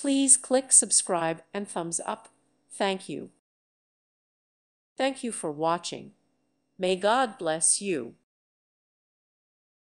Please click subscribe and thumbs up. Thank you. Thank you for watching. May God bless you.